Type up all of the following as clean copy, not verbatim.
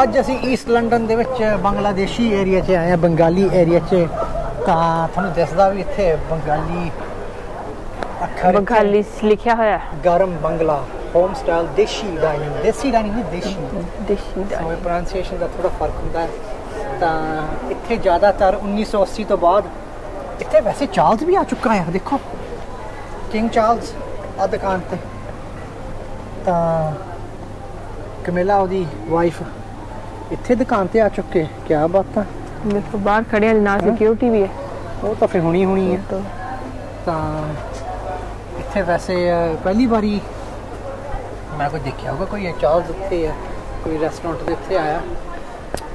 ਅੱਜ ਅਸੀਂ East London ਦੇ ਵਿੱਚ ਬੰਗਲਾਦੇਸ਼ੀ ਏਰੀਆ 'ਚ ਆਏ ਹਾਂ, ਬੰਗਾਲੀ ਏਰੀਆ 'ਚ। ਤਾਂ ਤੁਹਾਨੂੰ ਦੱਸਦਾ ਵੀ ਇੱਥੇ ਬੰਗਾਲੀ ਅੱਖਰ ਬੰਗਾਲੀ ਲਿਖਿਆ ਹੋਇਆ, ਗਰਮ Bangla, home style, Desi dining. Desi dining ਨਹੀਂ, ਦੇਸੀ ਡਾਈਨਿੰਗ। ਪ੍ਰੋਨਾਂਸੀਏਸ਼ਨ ਦਾ ਥੋੜਾ ਫਰਕ ਹੁੰਦਾ ਹੈ। ਤਾਂ ਇੱਥੇ ਜ਼ਿਆਦਾਤਰ 1980 ਤੋਂ ਬਾਅਦ ਇੱਥੇ ਵੈਸੇ ਚਾਰਲਸ ਵੀ ਆ ਚੁੱਕਾ ਹੈ, ਦੇਖੋ ਕਿੰਗ ਚਾਰਲਸ ਆ ਦੁਕਾਨ 'ਤੇ। ਤਾਂ ਕਮੇਲਾ ਉਹਦੀ ਵਾਈਫ ਇੱਥੇ ਦੁਕਾਨ 'ਤੇ ਆ ਚੁੱਕੇ। ਕਿਆ ਬਾਤ ਆ, ਦੇਖੋ ਬਾਹਰ ਖੜਿਆ ਨਾਲ ਸਿਕਿਉਰਿਟੀ ਵੀ ਹੈ। ਉਹ ਤਾਂ ਫਿਰ ਹੋਣੀ ਹੈ। ਤਾਂ ਇੱਥੇ ਵੈਸੇ ਪਹਿਲੀ ਵਾਰੀ मैं कुछ देखा होगा, कोई चार्ल्स उत्थे है, कोई रेस्टोरेंट के उत्थे आया।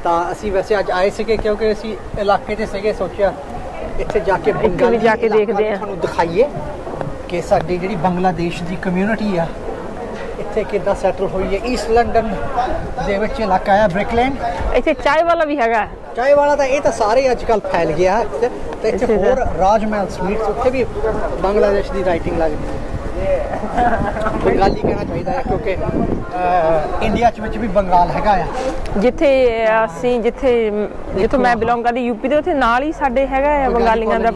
तो असी वैसे अज आए थे क्योंकि असी इलाके से सोचा इतने जाके दिखाइए कि साडी जी बंगलादेश की कम्यूनिटी है इतने किदा सैटल हुई है। ईस्ट लंडन के इलाका है ब्रिक लेन। इतने चाय वाला भी है, चाय वाला तो ये सारे अजकल फैल गया। तो इतने होर राजमहल स्वीट्स, उत्थे भी बंगलादेश की राइटिंग लगती है। बंगाली कहना चाहिए क्योंकि इंडिया च भी बंगाल हैगा आ। जिथे असी जिथे मैं बिलोंग करती यूपी के, नाल ही साडे हैगा बंगालियां दा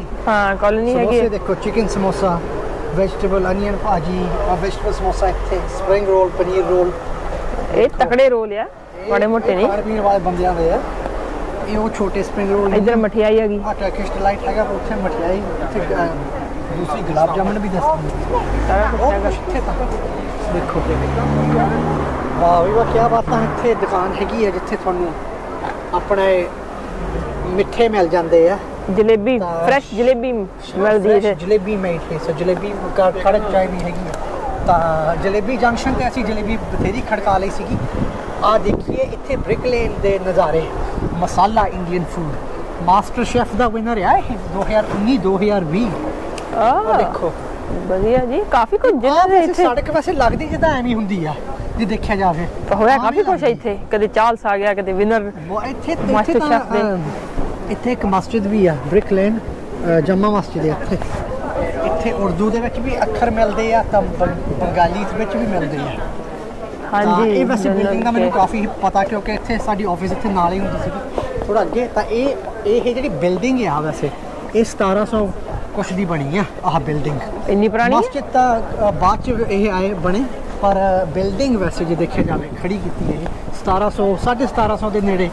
कॉलोनी हैगी। देखो chicken samosa, vegetable onion bhaji, vegetable samosa, इतने स्प्रिंग रोल, पनीर रोल, ये तकड़े रोल है, बड़े मोटे नहीं, पनीर वाले बंदियां दे है। ये छोटे स्प्रिंग रोल, इधर मठियाई हैगी, टर्किश लाइट हैगा, उसे मठियाई, दूसरी गुलाब जामुन भी देखो। वाह क्या बात है, इतने दुकान हैगी है जिथे थानू अपने मिठे मिल जाते हैं, जलेबी, फ्रैश जलेबी मिलती है। जलेबी मैं सो जलेबी खड़क चाय भी हैगी। तो जलेबी जंक्शन से असी जलेबी बथेरी खड़का ली सी। आ देखिए इतने ब्रिक लेन के नज़ारे, masala Indian food, master chef का विनर है 2019-2020। ਦੇਖੋ ਵਧੀਆ ਜੀ, ਕਾਫੀ ਕੁਝ ਜਿੰਨਾ ਇੱਥੇ ਸੜਕ ਵੈਸੇ ਲੱਗਦੀ ਜਿੱਦਾਂ ਐਵੇਂ ਹੁੰਦੀ ਆ ਜੇ ਦੇਖਿਆ ਜਾਵੇ। ਹੋਇਆ ਕਾਫੀ ਕੁਝ ਇੱਥੇ, ਕਦੇ ਚਾਰਲਸ ਆ ਗਿਆ, ਕਦੇ ਵਿਨਰ ਇੱਥੇ ਤਾਂ ਇੱਥੇ ਇੱਕ ਮਸਜਿਦ ਵੀ ਆ ਬ੍ਰਿਕ ਲੇਨ, ਜਮਾ ਮਸਜਿਦ ਆ। ਇੱਥੇ ਉਰਦੂ ਦੇ ਵਿੱਚ ਵੀ ਅੱਖਰ ਮਿਲਦੇ ਆ, ਤਾਂ ਬੰਗਾਲੀ ਵਿੱਚ ਵੀ ਮਿਲਦੇ ਆ। ਹਾਂਜੀ ਇਹ ਵੈਸੇ ਬਿਲਡਿੰਗ ਦਾ ਮੈਨੂੰ ਕਾਫੀ ਪਤਾ ਕਿਉਂਕਿ ਇੱਥੇ ਸਾਡੀ ਆਫਿਸ ਇੱਥੇ ਨਾਲ ਹੀ ਹੁੰਦੀ ਸੀ ਥੋੜਾ ਅੱਗੇ। ਤਾਂ ਇਹ ਜਿਹੜੀ ਬਿਲਡਿੰਗ ਆ ਵੈਸੇ ਇਹ 1700 कुछ दी बनी है आह बिल्डिंग, इन्नी पुरानी मस्जिद तो बाद आए बने, पर बिल्डिंग वैसे जो देखा जाए खड़ी की 1700-1750 के नेड़े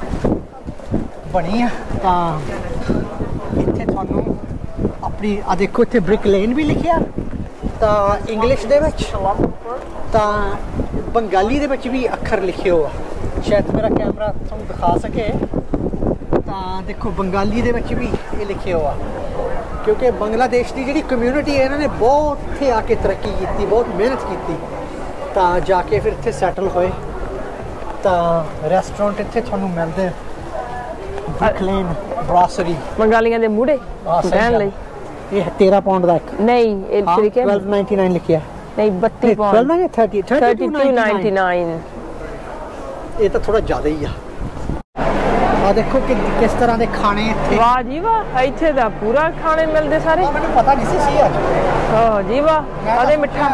बनी है। तो इतने थानू अपनी आ देखो इतने ब्रिक लेन भी लिखिया, तो इंग्लिश दे विच तो बंगाली दे विच भी अखर लिखे हो। शायद मेरा कैमरा तुम दिखा सके। तो देखो बंगाली दे विच भी ये लिखे हुआ क्योंकि बांग्लादेश की जी कम्यूनिटी है, इन्होंने बहुत इतने आके तरक्की की, बहुत मेहनत की, तो जाके फिर इतने सैटल होए। तो रेस्टोरेंट इतने थानू मिलते ब्रिक लेन ब्रासरी बंगालियां दे मूड़े रहन लई। ये 13 पाउंड का एक नहीं, ये 12.99 लिखिया नहीं, 32 पाउंड नहीं, 32.99। ये तो थोड़ा ज़्यादा ही है। देखो कि किस तरह के खाने, वाह जी वाह, इतने का पूरा खाने मिलते सारे। मैं पता नहीं सी आज जी वाह, अरे मिठा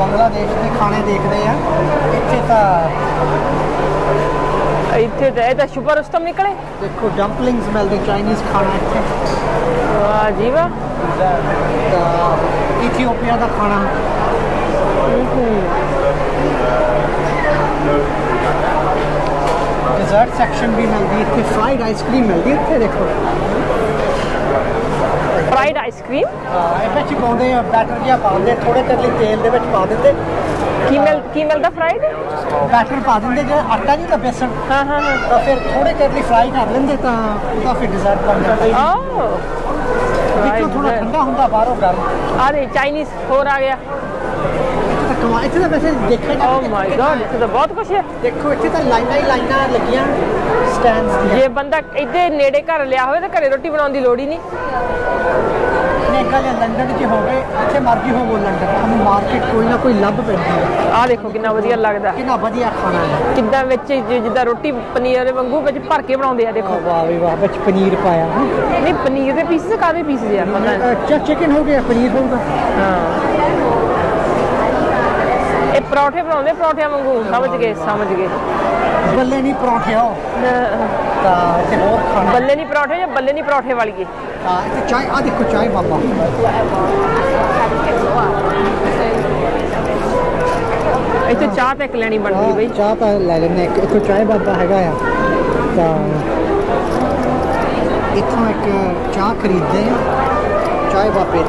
बांग्लादेश के खाने देखते हैं इतने शुपर उस्तम निकले। देखो डंपलिंग्स मिलते, चाइनीज खाना इतने, वाह जी वाह, इथियोपिया का खाना। डेजर्ट सेक्शन भी मिलती, इतने फ्राइड आइसक्रीम मिलती। इतने देखो फ्राइड आइसक्रीम इस पाते हैं, बैटर जहाँ पाते थोड़े तरले तेल के पा देते, की मिलता फ्राइड बैटर पा देंगे जो आटा नहीं तो बेसन, हाँ हाँ हाँ, तो फिर थोड़े तरले फ्राई कर लेंगे, तो वह फिर डिजर्ट बन जाता है। थोड़ा ठंडा होंगे बाहरों गर्म। अरे चाइनीज होर आ गया ਇੱਥੇ ਤਾਂ ਵੈਸੇ ਦੇਖਿਆ ਜਾ। ਓ ਮਾਈ ਗॉड ਇੱਥੇ ਤਾਂ ਬਹੁਤ ਕੁਝ ਹੈ। ਦੇਖੋ ਇੱਥੇ ਤਾਂ ਲਾਈਨਾਂ ਲੱਗੀਆਂ ਸਟੈਂਡਸ ਦੀਆਂ। ਜੇ ਬੰਦਾ ਇੱਥੇ ਨੇੜੇ ਘਰ ਲਿਆ ਹੋਵੇ ਤਾਂ ਘਰੇ ਰੋਟੀ ਬਣਾਉਣ ਦੀ ਲੋੜ ਹੀ ਨਹੀਂ। ਨੇਕਲੇ ਲੰਡਨ 'ਚ ਹੋਵੇ ਇੱਥੇ ਮਰਜ਼ੀ ਹੋ ਲੰਡਨ, ਤੁਹਾਨੂੰ ਮਾਰਕੀਟ ਕੋਈ ਨਾ ਕੋਈ ਲੱਭ ਪੈਂਦੀ ਹੈ। ਆਹ ਦੇਖੋ ਕਿੰਨਾ ਵਧੀਆ ਲੱਗਦਾ, ਕਿੰਨਾ ਵਧੀਆ ਖਾਣਾ ਹੈ, ਕਿੱਦਾਂ ਵਿੱਚ ਜਿੱਦਾਂ ਰੋਟੀ ਪਨੀਰ ਵਾਂਗੂ ਵਿੱਚ ਭਰ ਕੇ ਬਣਾਉਂਦੇ ਆ। ਦੇਖੋ ਵਾਹ ਵੀ ਵਾਹ, ਵਿੱਚ ਪਨੀਰ ਪਾਇਆ ਨਹੀਂ, ਪਨੀਰ ਦੇ ਪੀਸ ਕਾਦੇ ਪੀਸ ਆ ਪਤਾ, ਚਿਕਨ ਹੋ ਗਿਆ, ਪਨੀਰ ਹੋਊਗਾ, ਹਾਂ ਪਰੌਂਠੇ ਬਣਾਉਂਦੇ ਪਰੌਂਠਿਆਂ ਵਾਂਗੂ। ਸਮਝ ਗਏ बल्ले नहीं पराठे हो ता इसे और खाना बल्ले नहीं पराठे या बल्ले नहीं पराठे वाली की हां इसे चाय आ देखो चाय बाबा इसे चाय तक लेनी बनती भाई चाय तो ले लेने एक चाय बाबा हैगा या ता इथों एक चाय खरीददे चाय बाबे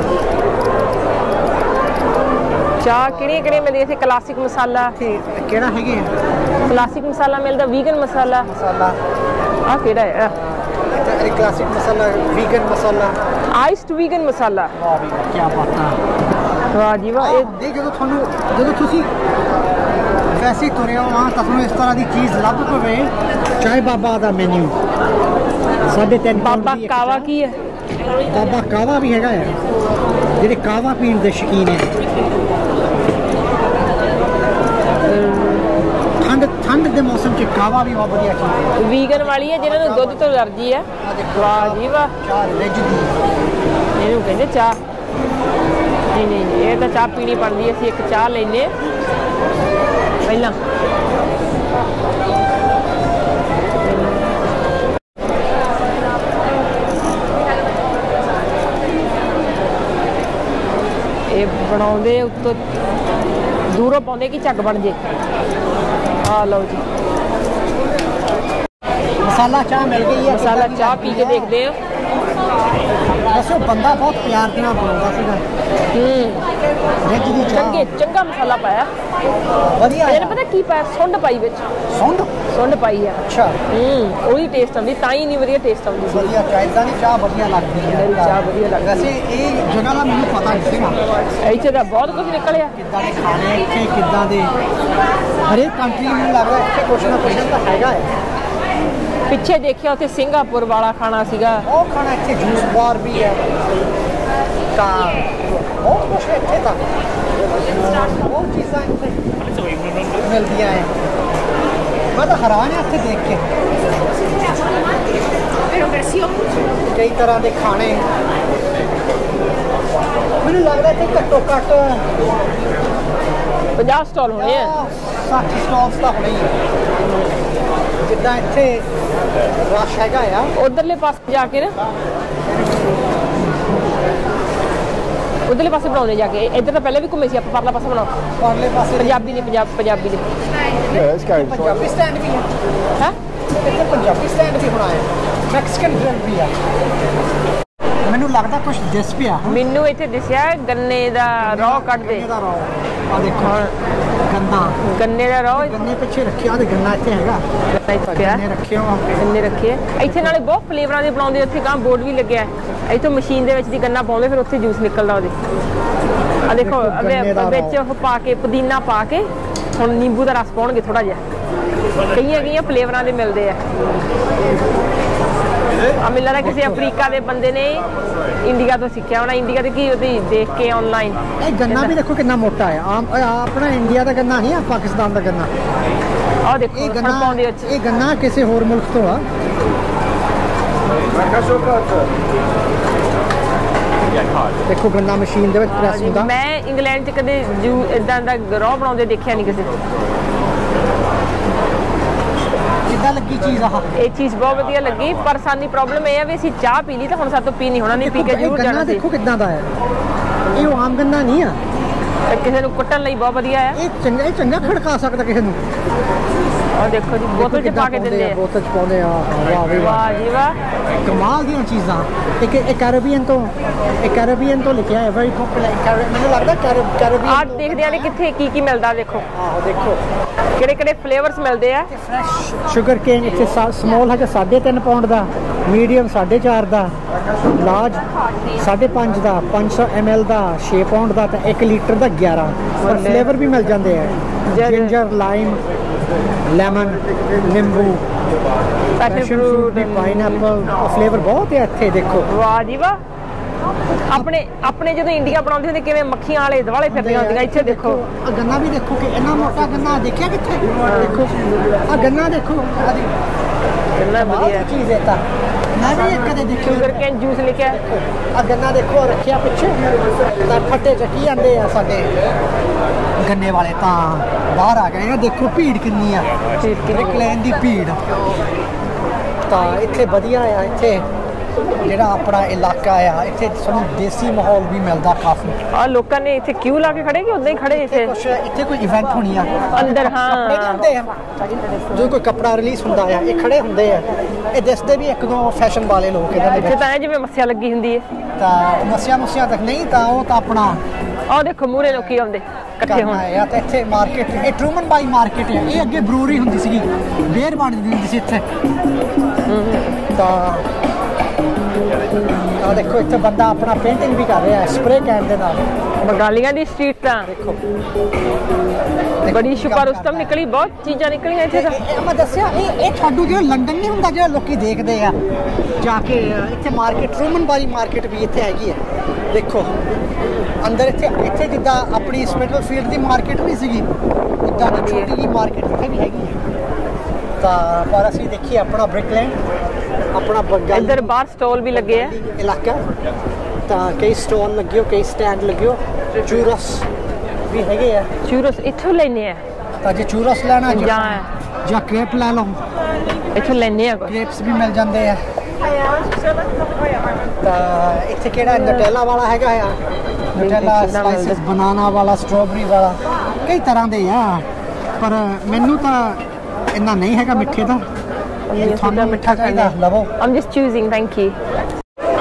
चाय किड़े किड़े मिलदी इसे क्लासिक मसाला केड़ा हैगी क्लासिक मसाला मिलदा वीगन मसाला मसाला आ केड़ा है अच्छा एक classic masala iced vegan masala वाह भी क्या बात है वाह जी वाह ये देखो तो थानू जदों तुसी वैसे तुरे हो वहां तसनु इस तरह दी चीज लभ पवे चाय बाबा दा मेन्यू 3.5 बाबा कावा की है बाबा कावा भी हैगा यार जेडे कावा पीण दे शकीन है ठंड के मौसम के कावा भी बहुत बढ़िया चीज है वीगन वाली है जिन्हां नूं दूध तो एलर्जी है वाह जी वाह चाय रेज दी इहनूं कहंदे चाय नहीं नहीं ये तो चाय पीनी पड़दी है एक चाय लेने पहला ये बनाउंदे उत्तों दूरों पाउंदे कि झक बन जे हाँ लो जी मसाला चाय मिल गई है मसाला चाय पी के देखते हैं वैसे बंदा बहुत प्यार देना बोलता चंगे चंगा मसाला पाया मैंने पता की पाया सुंड पाई बिच सुंड सुंड पाई है अच्छा वही टेस्ट आती ताई नहीं वधिया टेस्ट आती वधिया चायदा दी चाय वधिया लगदी है चाय वधिया लगदी वैसे ये जगह दा मैनूं पता नहीं सीगा इत्थे दा बहुत कुछ निकलिया किदां दे खाने इत्थे किदां दे हर एक कंट्री में लग रहा है कुछ ना कुछ तो हैगा है पिछे देखिया उत्थे सिंगापुर वाला खाना सीगा वो खाना इत्थे जूस बार भी है का वो कुछ है इत्थे दा वो चीज़ां इत्थे मिलदी है मैं तो हैरान है इत्थे देख के कई तरह के खाने मुझे लग रहा है इत्थे घट्टो घट्ट 50 स्टॉल होने हैं 60 स्टॉल तक होने हैं जितना इतने रश हैगा यार उधरले पास जाके ना उधरले पासे बनाने जाके इधर तो पहले भी घूमे सी आप परला पासे बनाओ परले पासे पंजाबी ने पंजाबी ने पंजाबी स्टैंड भी है इधर पंजाबी स्टैंड भी होना है मैक्सिकन स्टैंड भी है मैनू लगता कुछ दिस पिया मैनू इत्थे दिसया गन्ने दा रौ कट दे गन्ने दा रौ आ देखो गन्ना गन्ने दा रौ गन्ने पीछे रखिया ते गन्ना इत्थे हैगा गन्ने रखे हो गन्ने रखे इत्थे नाले बहुत फ्लेवरां दे बनाउंदे इत्थे गां बोर्ड भी लगया है इत्थे मशीन दे विच दी गन्ना पाउंदे फिर उत्थे जूस निकलदा ओदे आ देखो विच ओह पा के पुदीना पा के हुण नींबू दा रस पाउणगे थोड़ा जिहा कईयां कईयां फ्लेवरां दे मिलदे आ मिल रहा है किसी अफ्रीका के बंदे ने इंडिया तो सीखा होना इंडिया की देख के ऑनलाइन गन्ना भी देखो कितना मोटा है अपना इंडिया का गन्ना नहीं है पाकिस्तान का गन्ना और देखो ये गन्ना किसी होर मुल्क तो देखो गन्ना मशीन दे विच प्रेस हुंदा मैं इंग्लैंड च कदे इदां दा रौ बनाउंदे देखिया नहीं किसी ਕਿੱਦਾਂ ਲੱਗੀ ਚੀਜ਼ ਆਹ ਇਹ ਚੀਜ਼ ਬਹੁਤ ਵਧੀਆ ਲੱਗੀ ਪਰ ਸਾਨੀ ਪ੍ਰੋਬਲਮ ਇਹ ਆ ਵੀ ਅਸੀਂ ਚਾਹ ਪੀ ਲਈ ਤਾਂ ਹੁਣ ਸਾਤੋਂ ਪੀ ਨਹੀਂ ਹੋਣਾ ਨਹੀਂ ਪੀ ਕੇ ਜ਼ਰੂਰ ਜਾਣਾ ਸੀ ਦੇਖੋ ਕਿੱਦਾਂ ਦਾ ਹੈ ਇਹ ਉਹ ਆਮ ਗੰਨਾ ਨਹੀਂ ਆ ਕਿਸੇ ਨੂੰ ਕੁੱਟਣ ਲਈ ਬਹੁਤ ਵਧੀਆ ਆ ਇਹ ਚੰਗਾ ਖੜਕਾ ਸਕਦਾ ਕਿਸੇ ਨੂੰ ਆ ਦੇਖੋ ਜੀ ਬੋਤਲ 'ਚ ਪਾ ਕੇ ਦਿੰਦੇ ਆ ਬੋਤਲ 'ਚ ਪਾਉਂਦੇ ਆ ਵਾਹ ਜੀ ਵਾਹ ਕਮਾਲ ਦੀਆਂ ਚੀਜ਼ਾਂ ਇੱਕ ਕੈਰੇਬੀਅਨ ਤੋਂ ਲਿਖਿਆ ਹੈ ਵੈਰੀ ਪਪੂਲਰ ਮੈਨੂੰ ਲੱਗਦਾ ਕੈਰੇਬੀਅਨ ਆਹ ਦੇਖਦੇ ਆ ਨੇ ਕਿੱਥੇ ਕੀ ਕੀ ਮਿਲਦਾ ਦੇਖੋ ਆਹ ਦੇਖੋ ਕਿਹੜੇ ਕਿਹੜੇ ਫਲੇਵਰਸ ਮਿਲਦੇ ਆ ਫਰੈਸ਼ ਸ਼ੂਗਰ ਕੇਨ ਇੱਥੇ ਸਮਾਲ ਹੈਗਾ 3.5 ਪਾਉਂਡ ਦਾ ਮੀਡੀਅਮ 4.5 ਦਾ ਲਾਰਜ 5.5 ਦਾ 500 ml ਦਾ 6 ਪਾਉਂਡ ਦਾ ਤੇ 1 ਲੀਟਰ ਦਾ 11 ਪਰ ਫਲੇਵਰ ਵੀ ਮਿਲ ਜਾਂਦੇ ਆ ਜਿੰਜਰ ਲਾਈਮ लेमन नींबू पैशन फ्रूट पाइनएप्पल फ्लेवर बहुत है अच्छे देखो वाह जी वाह अपने अपने जो इंडिया बनाते होंगे किवें मक्खियां आले दुआले फिरदी होंदियां इत्थे देखो आ गन्ना भी देखो कि इतना मोटा गन्ना देखिया कित्थे देखो आ गन्ना देखो गन्ना बढ़िया चीज है ता शुगर कैन जूस लेके आ गन्ना देखो रखिया पिछे फटे चटी आते हैं साढ़े गन्ने वाले तो बाहर आ गए देखो भीड़ कितनी है ब्रिक लेन की भीड़ तो इतने बढ़िया है इतने ਜਿਹੜਾ ਆਪਣਾ ਇਲਾਕਾ ਆ ਇੱਥੇ ਸਾਨੂੰ ਦੇਸੀ ਮਾਹੌਲ ਵੀ ਮਿਲਦਾ ਕਾਫੀ ਆ ਲੋਕਾਂ ਨੇ ਇੱਥੇ ਕਿਉਂ ਲਾ ਕੇ ਖੜੇ ਕਿ ਉਦਾਂ ਹੀ ਖੜੇ ਇੱਥੇ ਕੁਛ ਇੱਥੇ ਕੋਈ ਇਵੈਂਟ ਹੋਣੀ ਆ ਅੰਦਰ ਹਾਂ ਕੱਪੜੇ ਹੁੰਦੇ ਆ ਜੋ ਕੋਈ ਕੱਪੜਾ ਰਿਲੀਜ਼ ਹੁੰਦਾ ਆ ਇਹ ਖੜੇ ਹੁੰਦੇ ਆ ਇਹ ਦਿਸਦੇ ਵੀ ਇੱਕ ਦੋ ਫੈਸ਼ਨ ਵਾਲੇ ਲੋਕ ਇੱਥੇ ਤਾਂ ਜਿਵੇਂ ਮੱਸਿਆ ਲੱਗੀ ਹੁੰਦੀ ਹੈ ਤਾਂ ਮੱਸਿਆ ਤੱਕ ਨਹੀਂ ਤਾਂ ਉਹ ਤਾਂ ਆਪਣਾ ਆ ਦੇਖੋ ਮੂਰੇ ਲੋਕੀ ਆਉਂਦੇ ਇਕੱਠੇ ਹੋਣ ਆ ਤਾਂ ਇੱਥੇ ਮਾਰਕੀਟ ਇਹ ਟਰੂਮਨ ਬਾਈ ਮਾਰਕੀਟ ਆ ਇਹ ਅੱਗੇ ਬਰੂਰੀ ਹੁੰਦੀ ਸੀਗੀ ਬੇਰ ਬਣਦੀ ਹੁੰਦੀ ਸੀ ਇੱਥੇ ਤਾਂ ਆ ਦੇਖੋ ਇੱਥੇ ਬੰਦਾ ਆਪਣਾ ਪੇਂਟਿੰਗ ਵੀ ਕਰ ਰਿਹਾ ਹੈ ਸਪਰੇ ਕੈਨ ਦੇ ਨਾਲ ਬੰਗਾਲੀਆਂ ਦੀ ਸਟਰੀਟ ਤਾਂ ਦੇਖੋ ਬੜੀ ਸ਼ੁਪਰਸਤਮ ਨਿਕਲੀ ਬਹੁਤ ਚੀਜ਼ਾਂ ਨਿਕਲੀਆਂ ਇੱਥੇ ਤਾਂ ਮੈਂ ਦੱਸਿਆ ਇਹ ਛੱਡੂ ਜਿਹੜਾ ਲੰਡਨ ਨਹੀਂ ਹੁੰਦਾ ਜਿਹੜਾ ਲੋਕੀ ਦੇਖਦੇ ਆ ਜਾ ਕੇ ਇੱਥੇ ਮਾਰਕੀਟ ਰੂਮਨ ਬਾਈ ਮਾਰਕੀਟ ਵੀ ਇੱਥੇ ਹੈਗੀ ਹੈ ਦੇਖੋ ਅੰਦਰ ਇੱਥੇ ਜਿੱਦਾਂ ਆਪਣੀ ਸਪੈਟਲ ਫੀਲਡ ਦੀ ਮਾਰਕੀਟ ਵੀ ਸੀਗੀ ਇੱਦਾਂ ਦੀ ਛੋਟੀ ਜਿਹੀ ਮਾਰਕੀਟ ਇੱਥੇ ਵੀ ਹੈਗੀ ਹੈ ਤਾਂ ਪਰ ਅਸੀਂ ਦੇਖੀਏ ਆਪਣਾ ਬ੍ਰਿਕ ਲੇਨ अपना बंगाल इधर बाहर स्टॉल भी लगे हैं इलाका तो कई स्टॉल लगे हो कई स्टैंड लगे हो चूरस भी हैगे है चूरस इथों लेने हैं तो जे चूरस लेना जा जा क्रेप ले लो इथों लेने हैं क्रेप्स भी मिल जाते हैं तो इथे केड़ा नटेला वाला हैगा यार नटेला स्लाइसेस बनाना वाला स्ट्रॉबेरी वाला कई तरह दे यार पर मेनू तो इतना नहीं हैगा मिठे दा मिठा लवो I'm just choosing, thank you.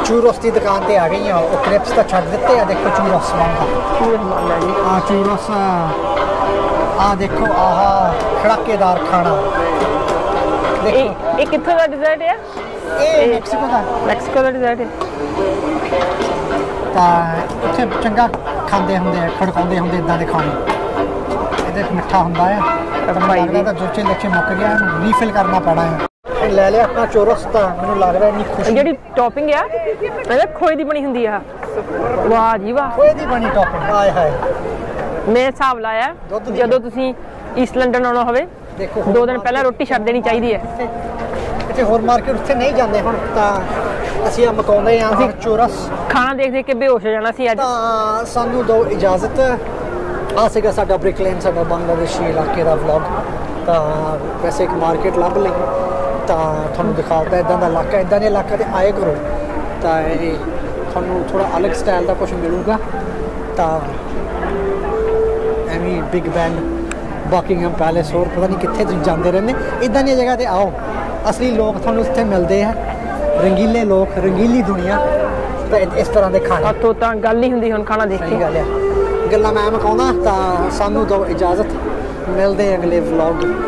Churros की दुकान पर आ गई हैं और क्रिप्स तो छड़ दिते हैं देखो चूरोस हाँ चूरोस आ देखो आह खड़ाकेदार खाना देखो ये कितने का डिजर्ट है ये मैक्सिको का डिजर्ट है तो इतने चंगा खाते होंगे खड़काते होंगे इदा के खाने मिठा होंगे जो चीज लेके मुक गया रीफिल करना पैना है ਲੈ ਲਿਆ ਆਪਣਾ ਚੋਰਸ ਤਾਂ ਮੈਨੂੰ ਲੱਗ ਰਿਹਾ ਇੰਨੀ ਖੁਸ਼ੀ ਜਿਹੜੀ ਟੌਪਿੰਗ ਆ ਮੈਂ ਖੋਏ ਦੀ ਬਣੀ ਹੁੰਦੀ ਆ ਵਾਹ ਜੀ ਵਾਹ ਖੋਏ ਦੀ ਬਣੀ ਟੌਪਿੰਗ ਆਏ ਹਾਏ ਮੈਂ ਹਿਸਾਬ ਲਾਇਆ ਜਦੋਂ ਤੁਸੀਂ ਈਸਟ ਲੰਡਨ ਆਉਣਾ ਹੋਵੇ ਦੇਖੋ ਦੋ ਦਿਨ ਪਹਿਲਾਂ ਰੋਟੀ ਛੱਡ ਦੇਣੀ ਚਾਹੀਦੀ ਹੈ ਇੱਥੇ ਹੋਰ ਮਾਰਕੀਟ ਉੱਥੇ ਨਹੀਂ ਜਾਂਦੇ ਹੁਣ ਤਾਂ ਅਸੀਂ ਆ ਮਕਾਉਂਦੇ ਆ ਅਸੀਂ ਚੋਰਸ ਖਾਣਾ ਦੇਖ ਦੇਖ ਕੇ ਬੇਹੋਸ਼ ਹੋ ਜਾਣਾ ਸੀ ਅੱਜ ਤਾਂ ਸਾਨੂੰ ਦਿਓ ਇਜਾਜ਼ਤ ਆ ਸੀਗਾ ਸਾਡਾ ਬ੍ਰਿਕ ਲੇਨ ਸਾਡਾ ਬੰਗਲਾਦੇਸ਼ੀ ਇਲਾਕੇ ਦਾ ਵਲੌਗ ਤਾਂ ਵੈਸੇ ਇੱਕ ਮਾਰਕੀਟ ਲੱਭ ਲਈ ਤਾਂ ਤੁਹਾਨੂੰ ਦਿਖਾਉਂਦਾ ਇਦਾਂ ਦਾ ਇਲਾਕਾ ਇਦਾਂ ਦੇ ਇਲਾਕੇ 'ਤੇ ਆਏ ਕਰੋ ਤਾਂ ਇਹ ਤੁਹਾਨੂੰ ਥੋੜ੍ਹਾ ਅਲੱਗ ਸਟਾਈਲ ਦਾ ਕੁਛ ਮਿਲੂਗਾ ਤਾਂ ਐਵੇਂ ਬਿਗ ਬੈਨ ਬਾਕਿੰਗਮ ਪੈਲੇਸ ਹੋਰ ਪਤਾ ਨਹੀਂ ਕਿੱਥੇ ਤੁਸੀਂ ਜਾਂਦੇ ਰਹਿੰਦੇ ਇੱਦਾਂ ਦੀਆਂ ਜਗ੍ਹਾ 'ਤੇ ਆਓ ਅਸਲੀ ਲੋਕ ਤੁਹਾਨੂੰ ਉੱਥੇ ਮਿਲਦੇ ਆ ਰੰਗੀਲੇ ਲੋਕ ਰੰਗੀਲੀ ਦੁਨੀਆ ਤਾਂ ਇਸ ਤਰ੍ਹਾਂ ਦੇ ਖਾਣੇ ਉੱਥੋਂ ਤਾਂ ਗੱਲ ਨਹੀਂ ਹੁੰਦੀ ਹੁਣ ਖਾਣਾ ਦੇਖ ਕੇ ਗੱਲ ਆ ਗੱਲਾਂ ਮੈਂ ਮਕਾਉਂਦਾ ਤਾਂ ਸਾਨੂੰ ਦਿਓ ਇਜਾਜ਼ਤ ਮਿਲਦੇ ਅਗਲੇ ਵਲੋਗ